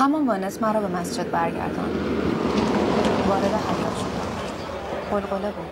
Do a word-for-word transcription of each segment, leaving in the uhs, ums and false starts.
همان وانس مرا به مسجد برگردان. وارد حیاط شدم. غلغله بود.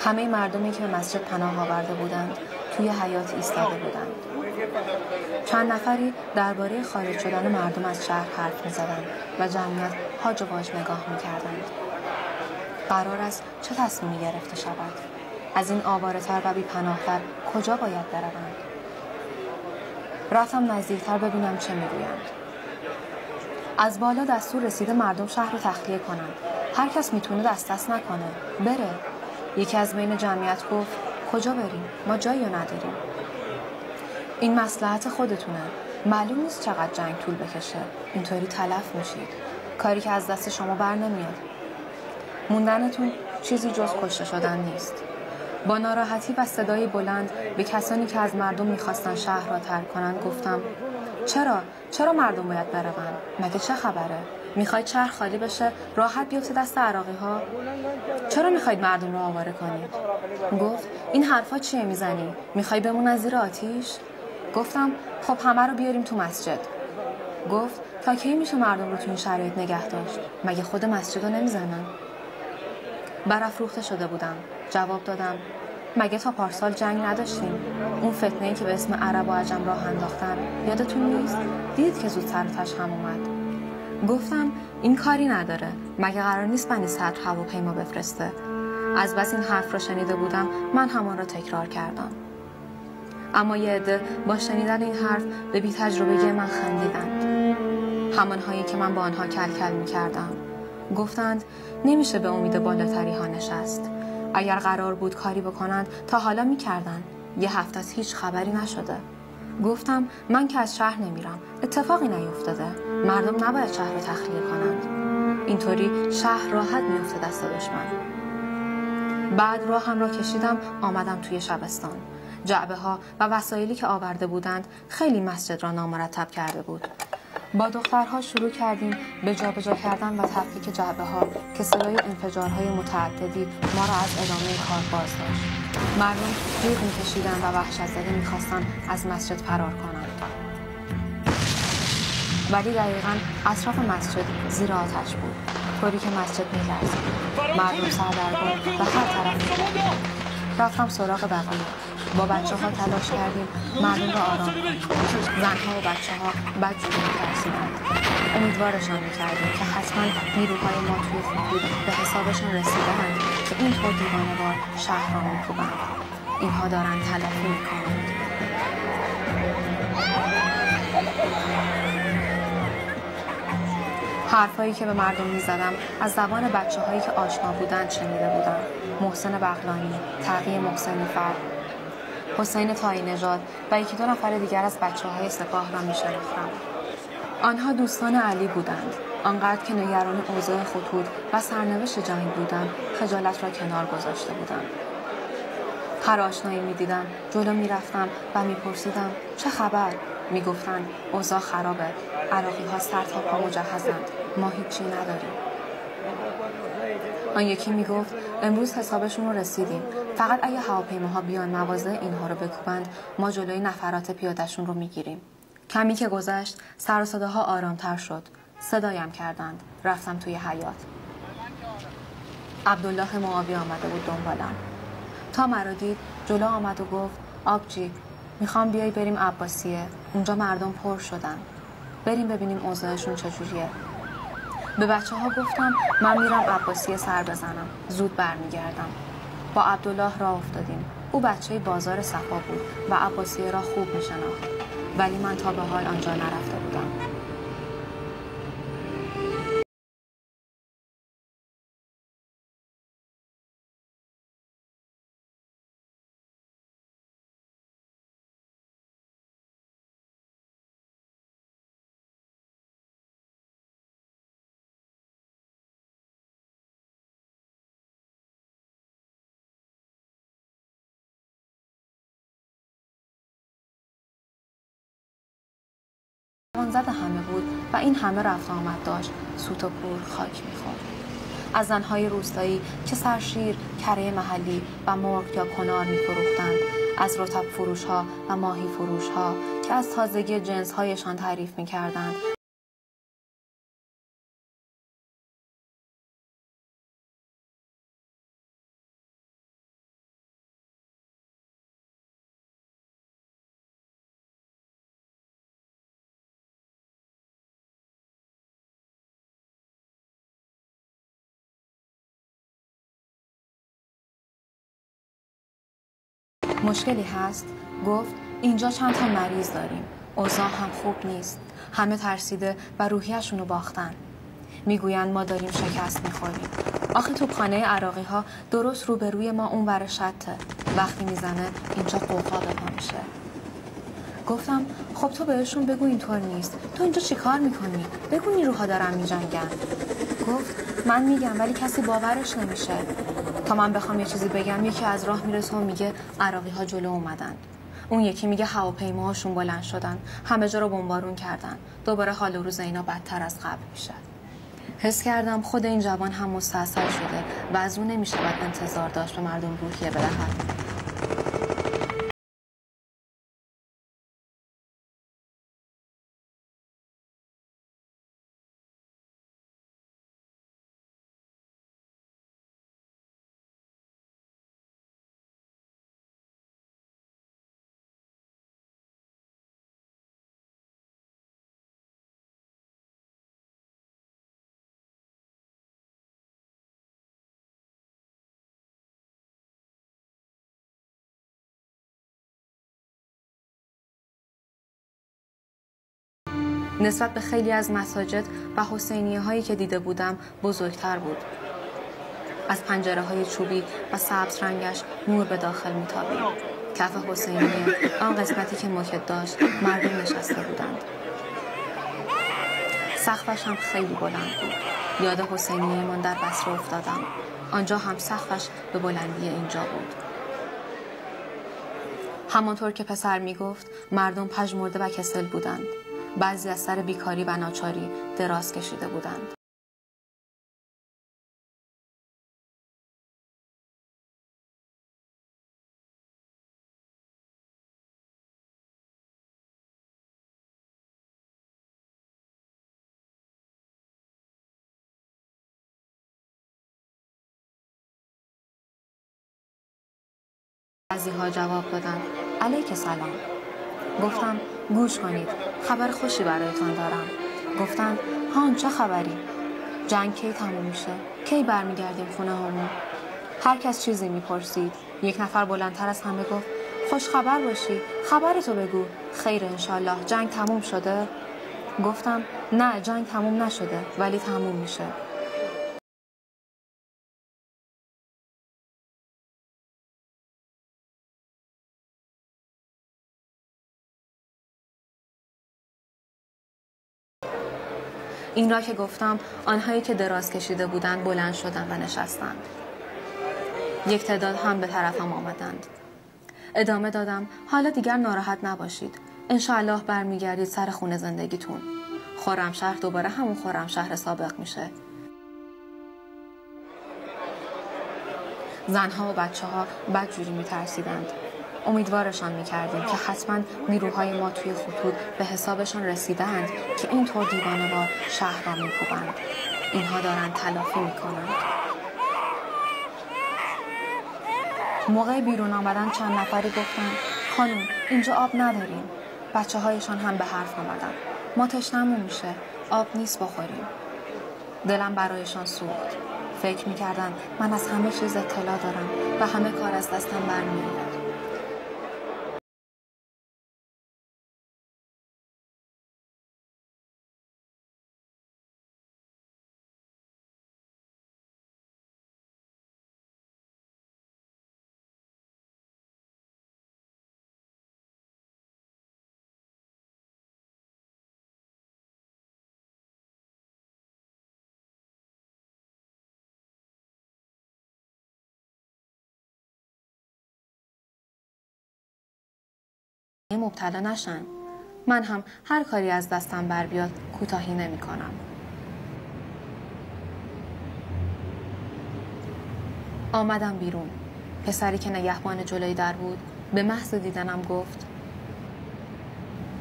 همه مردمی که به مسجد پناه آورده بودند توی حیاط ایستاده بودند. چند نفری درباره خارج شدن مردم از شهر حرف می‌زدند و جمعیت هاج و واج نگاه می‌کردند. قرار است چه تصمیمی گرفته شود؟ از این آواره‌تر و بی‌پناه‌تر کجا باید بروند؟ رفتم نزدیکتر ببینم چه می‌گویند. از بالا دستور رسیده مردم شهر رو تخلیه کنند. هر کس میتونه دست دست نکنه بره. یکی از بین جمعیت گفت کجا بریم؟ ما جایی نداریم. این مصلحت خودتونه. معلوم نیست چقدر جنگ طول بکشه. اینطوری تلف میشید. کاری که از دست شما بر نمیاد. موندنتون چیزی جز کشته شدن نیست. با ناراحتی و صدای بلند به کسانی که از مردم میخواستن شهر را ترک کنند گفتم چرا؟ چرا مردم باید بروند؟ مگه چه خبره؟ میخواید شهر خالی بشه؟ راحت بیفته دست عراقی ها؟ چرا میخواید مردم رو آواره کنید؟ گفت این حرفا چیه میزنی؟ میخوای بمونن زیر آتیش؟ گفتم خب همه رو بیاریم تو مسجد. گفت تا کی میشه مردم رو تو این شرایط نگه داشت؟ مگه خود مسجد رو نمیزنن؟ برافروخته شده بودم. جواب دادم مگه تا پارسال جنگ نداشتیم؟ اون فتنه‌ای که به اسم عرب و عجم راه انداختن یادتون نیست؟ دیدید که زود سرتش هم اومد. گفتم این کاری نداره، مگه قرار نیست بنی صدر هواپیما بفرسته؟ از بس این حرف را شنیده بودم، من همان را تکرار کردم. اما یه عده با شنیدن این حرف به بی تجربگی من خندیدند، همانهایی که من با آنها کل کل می‌کردم. گفتند نمیشه به امید بالاتری ها نشست، اگر قرار بود کاری بکنند تا حالا میکردن. یه هفته از هیچ خبری نشده. گفتم من که از شهر نمیرم، اتفاقی نیفتاده، مردم نباید شهر رو تخلیه کنند، اینطوری شهر راحت میفته دست دشمن. بعد راه هم را کشیدم آمدم توی شبستان. جعبه ها و وسایلی که آورده بودند خیلی مسجد را نامرتب کرده بود. با دخترها شروع کردیم به جابجا کردن و تفکیک جعبه ها که صدای انفجارهای متعددی ما را از ادامه کار باز داشت. مردم جیغ می‌کشیدند و وحشت زده می‌خواستند از مسجد فرار کنند. ولی دقیقاً اطراف مسجد زیر آتش بود، طوری که مسجد می‌لرزید. مردم سردرگم و هر طرف می‌رفتند. رفتم سراغ بقیه. با بچه ها تلاش کردیم مردم را آرام کنیم. زنها و بچه ها بدجوری می‌ترسیدند. امیدوارشان می‌کردیم که حتما نیروهای ما توی فوتبال به حسابشان رسیده‌اند که اینطور دیوانه‌وار شهر را می‌کوبند. اینها دارند تلافی می‌کنند. حرفایی که به مردم می‌زدم از زبان بچه‌هایی که آشنا بودند شنیده بودم. محسن بغلانی، تقی محسنی فرد، حسین طایی نژاد و یکی دو نفر دیگر از بچه های سپاه را می شناختم. آنها دوستان علی بودند. آنقدر که نگران اوضاع خطوط و سرنوشت جنگ بودند خجالت را کنار گذاشته بودند. هر آشنایی می دیدم جلو می رفتم و می پرسیدم چه خبر؟ می گفتند اوضاع خرابه، عراقی ها سر تا پا مجهزند، ما هیچی نداریم. آن یکی می گفت امروز حسابشون رو رسیدیم، فقط اگه هواپیماها بیان مواضع اینها رو بکوبند ما جلوی نفرات پیاده‌شون رو میگیریم. کمی که گذشت سر و صداها آرامتر شد. صدایم کردند. رفتم توی حیاط. عبدالله معاوی آمده بود دنبالم. تا مرا دید جلو آمد و گفت آبجی میخوام بیای بریم عباسیه، اونجا مردم پر شدن، بریم ببینیم اوضاعشون چجوریه. به بچه ها گفتم من میرم عباسیه سر بزنم، زود برمیگردم. با عبدالله راه افتادیم. او بچه بازار صفا بود و عباسیه را خوب میشناخت، ولی من تا به حال آنجا نرفته بودم. زد همه بود و این همه رفت آمد داشت، سوت و پور خاک می‌خورد. از زنهای روستایی که سرشیر، کره محلی و مرغ یا کنار می‌فروختند، از رطب فروش‌ها و ماهی فروش‌ها که از تازگی جنس‌هایشان تعریف می‌کردند. مشکلی هست؟ گفت اینجا چند تا مریض داریم، اوضاع هم خوب نیست، همه ترسیده و روحیشون رو باختن، میگویند ما داریم شکست میخوریم. آخه توپخانه عراقی ها درست روبروی ما اون ور شطه، وقتی میزنه اینجا قوقا بپا میشه. گفتم خب تو بهشون بگو اینطور نیست، تو اینجا چیکار میکنی؟ بگو نیروها دارن میجنگن. گفت من میگم ولی کسی باورش نمیشه. تا من بخوام یه چیزی بگم یکی از راه میرسه و میگه عراقی ها جلو اومدن، اون یکی میگه هواپیماهاشون بلند شدن، همه جا رو بمبارون کردن، دوباره حال و روز اینا بدتر از قبل میشه. حس کردم خود این جوان هم مستحصل شده و از اون نمیشه باید انتظار داشت به مردم روحیه بدهد. نسبت به خیلی از مساجد و حسینیه هایی که دیده بودم بزرگتر بود. از پنجره های چوبی و سبز رنگش نور به داخل میتابید. کف حسینیه آن قسمتی که موکت داشت مردم نشسته بودند. سقفش هم خیلی بلند بود. یاد حسینیه من در بصره افتادم. آنجا هم سقفش به بلندی اینجا بود. همانطور که پسر میگفت مردم پژمرده و کسل بودند. بعضی از سر بیکاری و ناچاری دراز کشیده بودند. بعضی‌ها جواب دادند علیک سلام. گفتم گوش کنید، خبر خوشی برایتان دارم. گفتند هان چه خبری؟ جنگ کی تموم میشه؟ کی برمیگردیم خونه همون؟ هر کس چیزی میپرسید. یک نفر بلندتر از همه گفت خوش خبر باشی، خبرتو بگو. خیر انشالله. جنگ تموم شده؟ گفتم نه جنگ تموم نشده ولی تموم میشه. این را که گفتم آنهایی که دراز کشیده بودند بلند شدند و نشستند. یک تعداد هم به طرفم آمدند. ادامه دادم حالا دیگر ناراحت نباشید، انشالله برمیگردید سر خونه زندگیتون. خرمشهر دوباره همون خرمشهر سابق میشه. زنها و بچه ها بدجوری میترسیدند. امیدوارشان میکردیم که حتما نیروهای ما توی خطوط به حسابشان رسیدند که اینطور دیوانه‌وار شهر را میکوبند. اینها دارن تلافی میکنند. موقع بیرون آمدن چند نفری گفتن خانم اینجا آب نداریم. بچه هایشان هم به حرف آمدن. ما تشنمون میشه، آب نیست بخوریم. دلم برایشان سوخت. فکر میکردن من از همه چیز اطلاع دارم و همه کار از دستم برمیاد. مبتلا نشن. من هم هر کاری از دستم بر بیاد کوتاهی نمی کنم. آمدم بیرون. پسری که نگهبان جلوی در بود به محض دیدنم گفت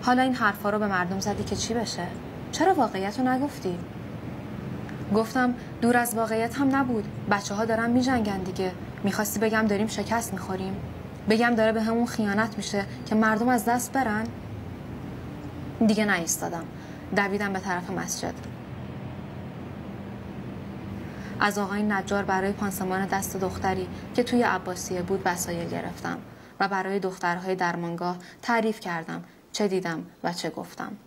حالا این حرفا رو به مردم زدی که چی بشه؟ چرا واقعیت رو نگفتی؟ گفتم دور از واقعیت هم نبود، بچه ها دارن می جنگن دیگه. میخواستی بگم داریم شکست میخوریم؟ بگم داره به همون خیانت میشه که مردم از دست برن؟ دیگه نایستادم. دویدم به طرف مسجد. از آقای نجار برای پانسمان دست دختری که توی عباسیه بود وسایل گرفتم و برای دخترهای درمانگاه تعریف کردم چه دیدم و چه گفتم.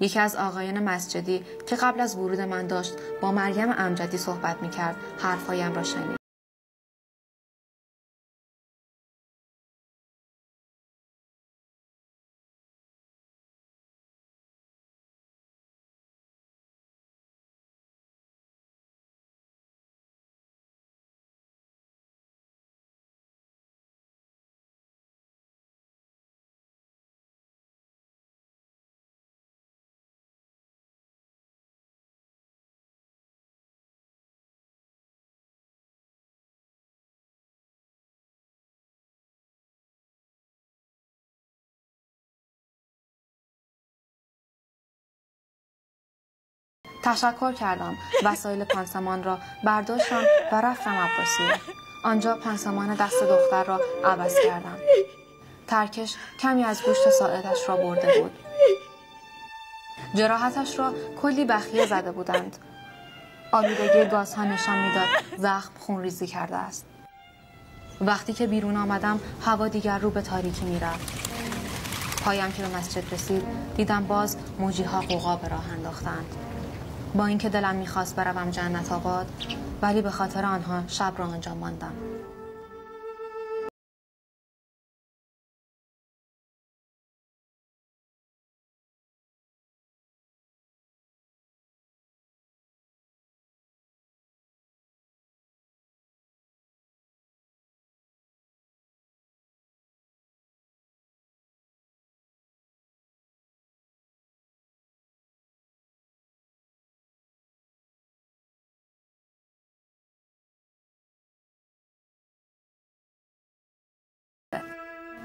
یکی از آقایان مسجدی که قبل از ورود من داشت با مریم امجدی صحبت میکرد حرفهایم را شنید. تشکر کردم، وسایل پانسمان را برداشتم و رفتم عباسیه. آنجا پانسمان دست دختر را عوض کردم. ترکش کمی از گوشت ساعدش را برده بود. جراحتش را کلی بخیه زده بودند. آلودگی گازها نشان میداد زخم خونریزی کرده است. وقتی که بیرون آمدم هوا دیگر رو به تاریکی میرفت. پایم که به مسجد رسید دیدم باز موجیها غوغا به راه انداختند. با اینکه دلم میخواست بروم جنت آباد، ولی به خاطر آنها شب را آنجا ماندم.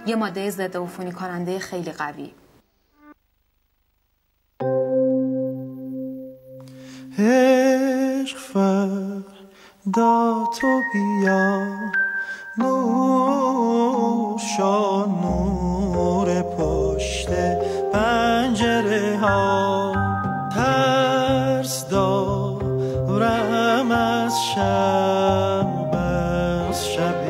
یه ماده ضد عفونی کننده خیلی قوی. عشق فردا تو بیا، نوشا نور پشت پنجره ها، ترس دارم از شب، از شب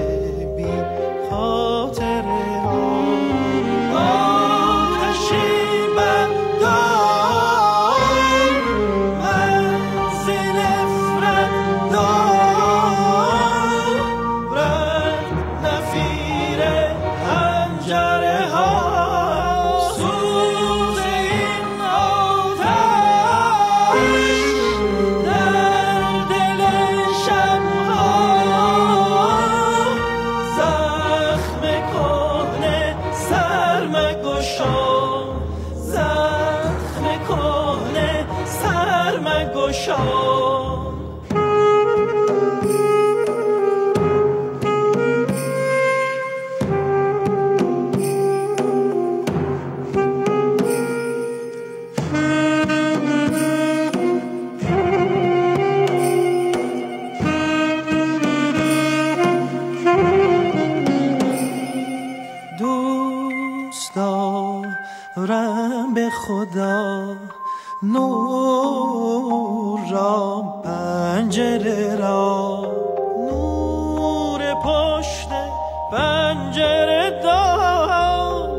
دارد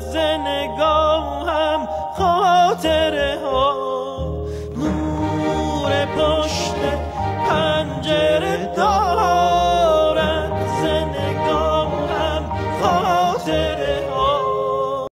ز نگاهم خاطره ها.